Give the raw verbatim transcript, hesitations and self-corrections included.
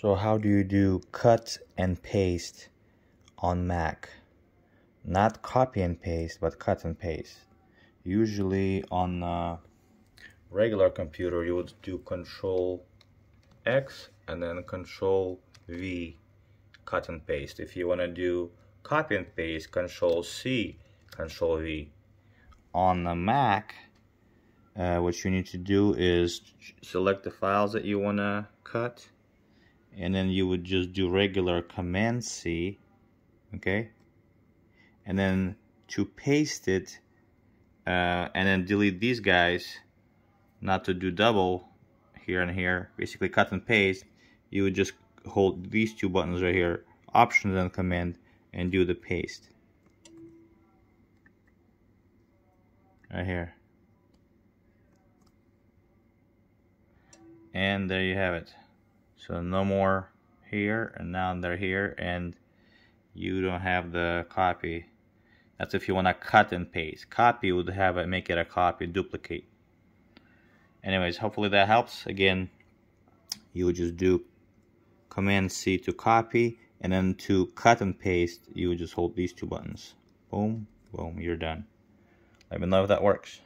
So how do you do cut and paste on Mac? Not copy and paste, but cut and paste. Usually on a regular computer, you would do Control X and then Control V, cut and paste. If you want to do copy and paste, Control C, Control V. On the Mac, uh, what you need to do is select the files that you want to cut, and then you would just do regular Command C, okay? And then to paste it, uh, and then delete these guys, not to do double here and here, basically cut and paste. You would just hold these two buttons right here, Options and Command, and do the paste. Right here. And there you have it. So no more here, and now they're here, and you don't have the copy. That's if you want to cut and paste. Copy would have it, make it a copy, duplicate. Anyways, hopefully that helps. Again, you would just do Command C to copy, and then to cut and paste, you would just hold these two buttons. Boom, boom, you're done. Let me know if that works.